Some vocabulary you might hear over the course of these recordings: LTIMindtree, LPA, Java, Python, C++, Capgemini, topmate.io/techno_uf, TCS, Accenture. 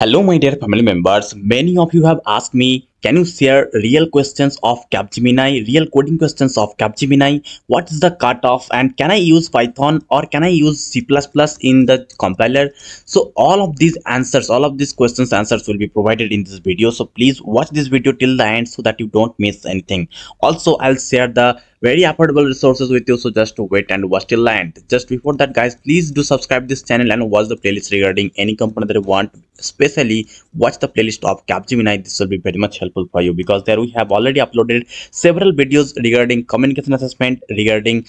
Hello my dear family members, many of you have asked me, can you share real questions of Capgemini, real coding questions of Capgemini, what is the cutoff and can I use Python or can I use C++ in the compiler? So all of these answers, all of these questions answers will be provided in this video. So please watch this video till the end so that you don't miss anything. Also, I'll share the very affordable resources with you, so just wait and watch till the end. Just before that guys, please do subscribe this channel and watch the playlist regarding any company that you want, especially watch the playlist of Capgemini. This will be very much helpful for you because there we have already uploaded several videos regarding communication assessment, regarding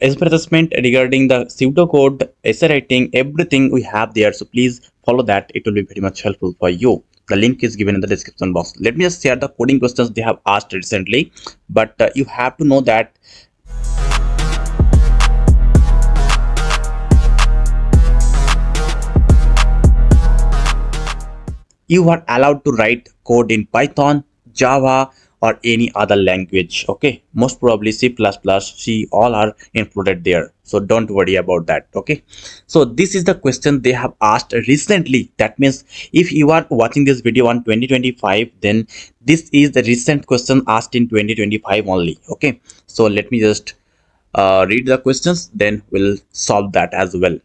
expert assessment, regarding the pseudocode, essay writing, everything we have there. So please follow that, it will be very much helpful for you. The link is given in the description box. Let me just share the coding questions they have asked recently, but you have to know that you are allowed to write code in Python, Java or any other language. Okay, most probably C++, C, all are included there. So don't worry about that. Okay, so this is the question they have asked recently. That means if you are watching this video on 2025, then this is the recent question asked in 2025 only. Okay, so let me just read the questions, then we'll solve that as well.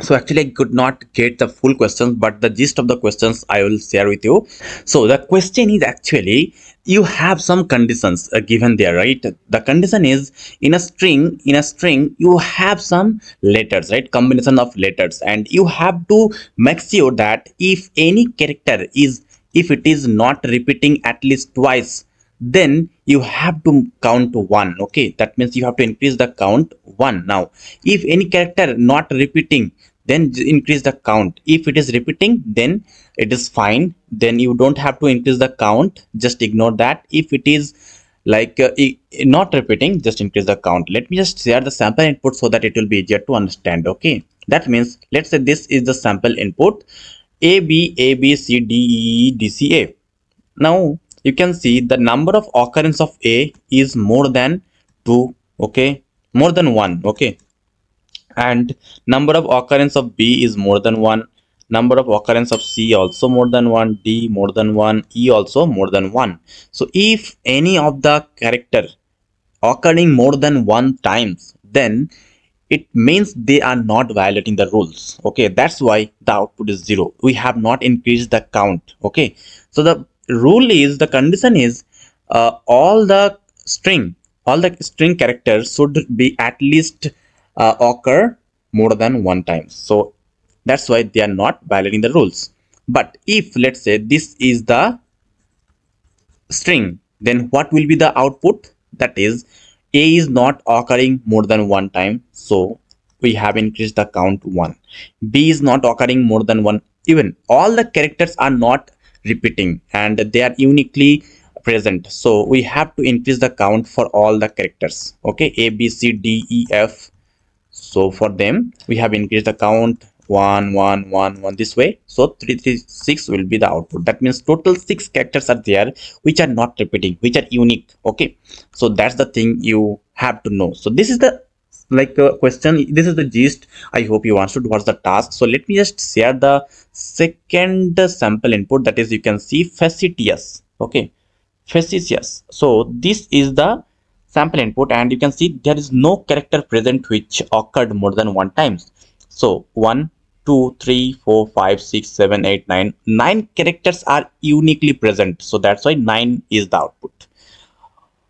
So actually I could not get the full questions, but the gist of the questions I will share with you. So the question is actually, you have some conditions given there, right? The condition is in a string you have some letters, right? Combination of letters, and you have to make sure that if any character is, if it is not repeating at least twice, then you have to count one. Okay, that means you have to increase the count one. Now if any character not repeating, then increase the count. If it is repeating, then it is fine, then you don't have to increase the count, just ignore that. If it is like not repeating, just increase the count. Let me just share the sample input so that it will be easier to understand. Okay, that means let's say this is the sample input, a b c d e d c a. now you can see the number of occurrence of A is more than 2, okay, more than 1, okay, and number of occurrence of B is more than 1, number of occurrence of C also more than 1, D more than 1, E also more than 1. So if any of the character occurring more than 1 times, then it means they are not violating the rules. Okay, that's why the output is 0. We have not increased the count. Okay, so the rule is, the condition is all the string characters should be at least occur more than 1 time. So that's why they are not violating the rules. But if let's say this is the string, then what will be the output? That is, A is not occurring more than 1 time, so we have increased the count to 1. B is not occurring more than 1, even all the characters are not repeating and they are uniquely present, so we have to increase the count for all the characters. Okay, A, B, C, D, E, F, so for them we have increased the count 1 1 1 1 this way. So 3 3 6 will be the output. That means total 6 characters are there which are not repeating, which are unique. Okay, so that's the thing you have to know. So this is the question, this is the gist. I hope you understood what's the task. So let me just share the second sample input, that is, you can see facetious. Okay, facetious. So this is the sample input and you can see there is no character present which occurred more than 1 times. So 1 2 3 4 5 6 7 8 9 characters are uniquely present, so that's why 9 is the output.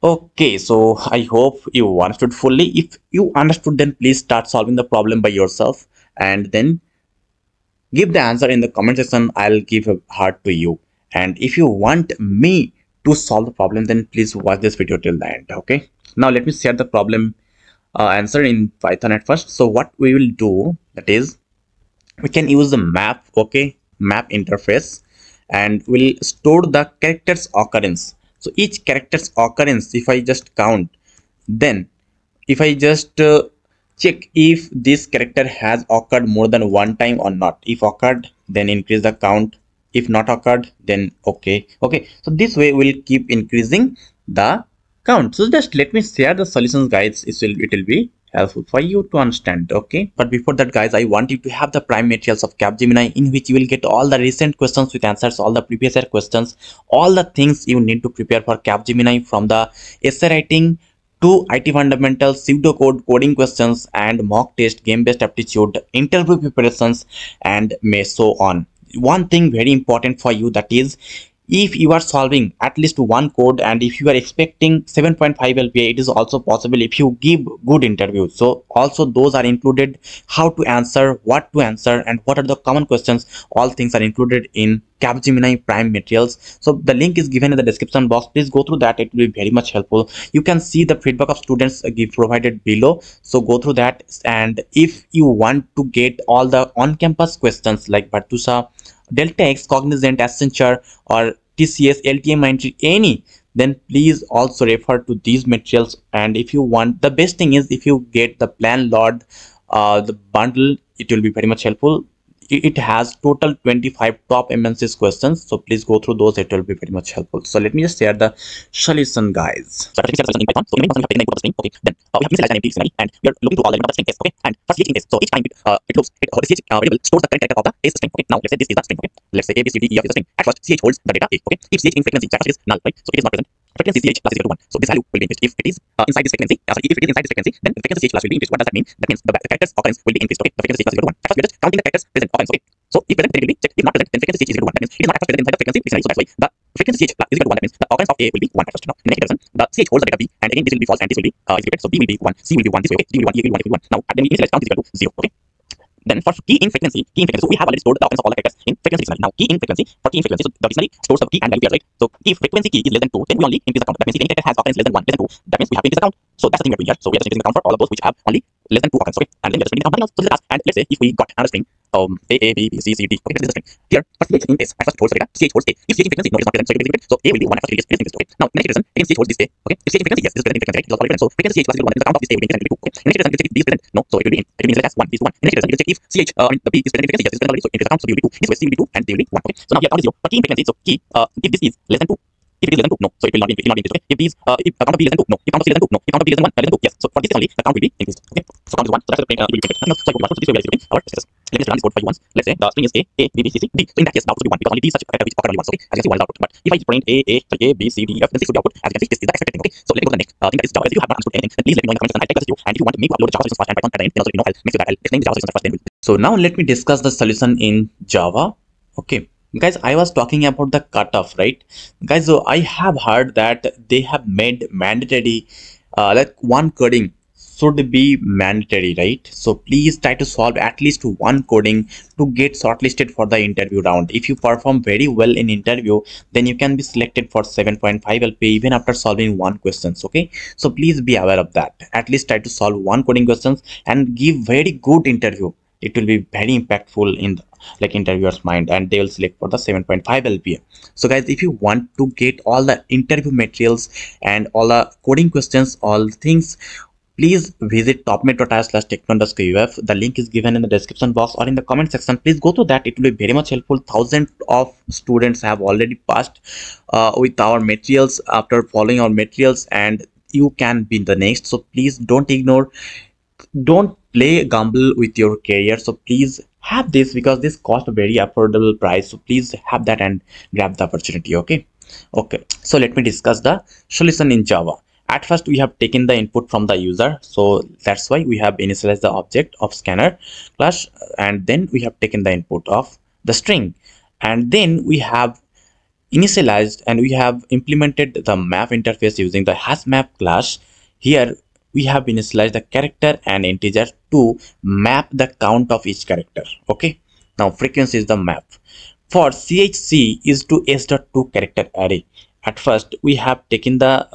Okay, so I hope you understood fully. If you understood, then please start solving the problem by yourself and then give the answer in the comment section. I'll give a heart to you. And if you want me to solve the problem, then please watch this video till the end. Okay, now let me share the problem answer in Python at first. So what we will do, that is, we can use the map, okay, map interface, and we'll store the character's occurrence. So each character's occurrence, if I just count, then if I just check if this character has occurred more than 1 time or not. If occurred, then increase the count. If not occurred, then okay. Okay, so this way we'll keep increasing the count. So just let me share the solutions guys, it will be helpful for you to understand, okay? But before that, guys, I want you to have the prime materials of Capgemini, in which you will get all the recent questions with answers, all the previous year questions, all the things you need to prepare for Capgemini, from the essay writing to IT fundamentals, pseudo code, coding questions, and mock test, game-based aptitude, interview preparations, and may so on. One thing very important for you, that is, if you are solving at least one code and if you are expecting 7.5 LPA, it is also possible if you give good interviews. So also those are included, how to answer, what to answer, and what are the common questions. All things are included in Capgemini prime materials. So the link is given in the description box. Please go through that. It will be very much helpful. You can see the feedback of students provided below. So go through that. And if you want to get all the on-campus questions like Bartusha, Delta X, Cognizant, Accenture, or TCS, LTIMindtree, any, then please also refer to these materials. And if you want, the best thing is if you get the PlanLord, the bundle, it will be very much helpful. It has total 25 top MNCs questions. So please go through those. It will be very much helpful. So let me just share the solution, guys. Okay, then we have initialized an empty dictionary and we are looking through all the elements of the string case. Okay, and first each in case. So each time it looks, the variable stores the current character of the case string. Okay, now let's say this is the string. Okay, let's say A, B, C, D, E of the string. At first, CH holds the data A. Okay, if CH in frequency, that is null, right? So it is not present. Frequency CH plus is equal to 1. So this value will be increased. If it is inside this frequency, then frequency CH plus will be increased. What does that mean? That means the character's occurrence will be increased. Okay, the frequency CH plus is equal to 1. At first, we are just counting the character's present occurrence. Okay, so if present, then it will be checked. If not present, then frequency CH is equal to 1. That means it is not at first present inside the frequency dictionary. So that's why the frequency CH plus is equal to 1. That means the occurrence of A will be 1 at first. Now, in the next iteration, the CH holds the data B, and again this will be false and this will be repeated. So B will be 1, C will be 1 this way. Okay, D will be 1, E will be 1, F will be 1. Now, at the end, initialize count is equal to 0. Okay. Then for key in frequency, so we have already stored the occurrence of all the characters in frequency dictionary. Now for key in frequency, so the dictionary stores the key and value pairs, right? So if frequency key is less than 2, then we only increase the count. That means if any character has occurrence less than 1, less than 2, that means we have to increase the count. So that's the thing we're doing here. So we are just increasing the count for all of those which have only less than 2 occurrence. Okay, and then we're just increasing the count. So this is the task. And let's say if we got another string, A, B, C, C, D. Okay, this is the string. Here for CH in case, at first it holds the data, CH holds A. If CH in frequency, no, it's not present, so it will be repeated. So A will be 1 at first, it is increased. Okay. Now next iteration, again CH holds this A. Okay, if CH in frequency, yes, this is present in frequency, right? It is already present. So frequency CH plus equal to 1, the count of this A will be increased. Okay, next iteration, if B is present, no, so it will be initialized 1 is 1. Next iteration, check if CH, the B is present in frequency, yes, it is present already, so it is count, so B will be 2. This way C will be 2 and D will be 1. Okay, so now here count is 0. For key in frequency, so key, if this is less than 2. If it is less than 2, no, so it will not be increased. Okay, if these, if count of B is less than 2, no, if count of C is less than 2, no, if count of D is less than 1, less than 2, yes. So for this only, the count will be increased. Okay, so count is 1. So that's the will be printed. So it will be 1. So this way we are receiving our status. Let me run this code for you once. Let's say the string is A, B, C, C, D. So in that case, the output will be 1 because only these such character which occur only once. Okay, as you can see, 1 is output. But if I print A, B, C, D, E, F, then 6 will be output. As you can see, this is the expected thing. Okay, so let me go to the next thing, that is Java. If you have not understood anything, then please let me know in the comments and I'll take this to you. And if you want me to upload the Java solutions fast and Python at the end, then also let me know. I'll make sure that I'll explain the Java solutions first, then we'll. So now let me discuss the solution in Java. Okay. Guys, I was talking about the cutoff, right? Guys, so I have heard that they have made mandatory, like one coding should be mandatory, right? So please try to solve at least one coding to get shortlisted for the interview round. If you perform very well in interview, then you can be selected for 7.5 LPA even after solving one questions. Okay, so please be aware of that. At least try to solve one coding questions and give very good interview. It will be very impactful in the, like, interviewer's mind, and they will select for the 7.5 LPA. So guys, if you want to get all the interview materials and all the coding questions, all things, please visit topmate.io/techno_uf. The link is given in the description box or in the comment section. Please go to that. It will be very much helpful. Thousands of students have already passed with our materials after following our materials, and you can be the next. So please don't ignore. Don't play gamble with your career. So please have this, because this cost a very affordable price. So please have that and grab the opportunity. Okay, so let me discuss the solution in Java. At first, we have taken the input from the user, so that's why we have initialized the object of scanner class, and then we have taken the input of the string, and then we have initialized and we have implemented the map interface using the hash map class. Here we have initialized the character and integer to map the count of each character. Okay, now frequency is the map. For CHC is to s.2 character array. At first we have taken the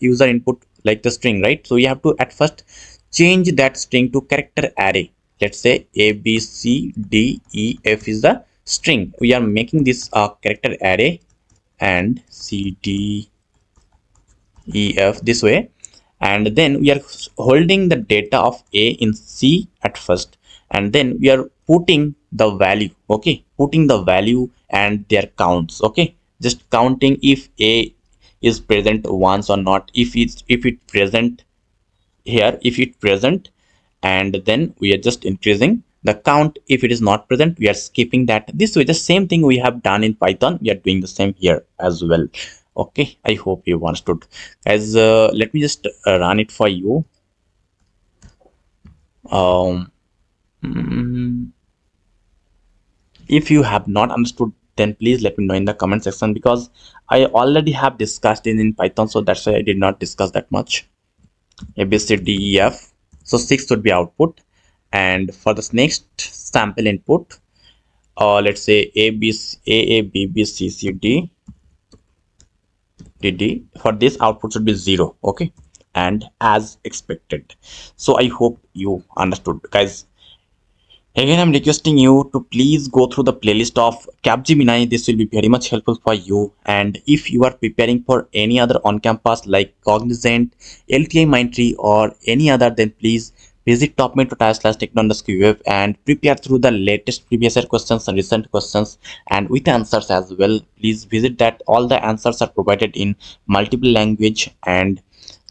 user input like the string, right? So we have to at first change that string to character array. Let's say A, B, C, D, E, F is the string. We are making this character array, and C, D, E, F this way. And then we are holding the data of A in C at first, and then we are putting the value, okay, putting the value and their counts, okay, just counting if A is present once or not, if it's present here if it present, and then we are just increasing the count. If it is not present, we are skipping that. This way, the same thing we have done in Python, we are doing the same here as well. Okay, I hope you understood. As let me just run it for you. If you have not understood, then please let me know in the comment section, because I already have discussed it in Python, so that's why I did not discuss that much. A, B, C, D, E, F. So 6 would be output, and for this next sample input, let's say A, B, C, A, B, B, C, C, D, D, D. For this output should be 0. Okay, and as expected. So I hope you understood, guys. Again, I'm requesting you to please go through the playlist of Capgemini. This will be very much helpful for you. And if you are preparing for any other on-campus like Cognizant, LTI Mindtree or any other, then please visit topmate.io/techno_uf and prepare through the latest previous year questions and recent questions, and with answers as well. Please visit that. All the answers are provided in multiple language, and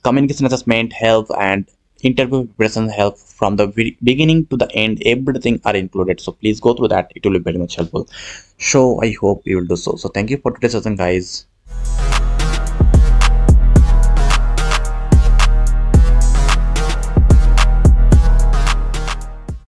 communication assessment help and interview preparation help from the beginning to the end, everything are included. So please go through that, it will be very much helpful. So I hope you will do so. So thank you for today's session, guys.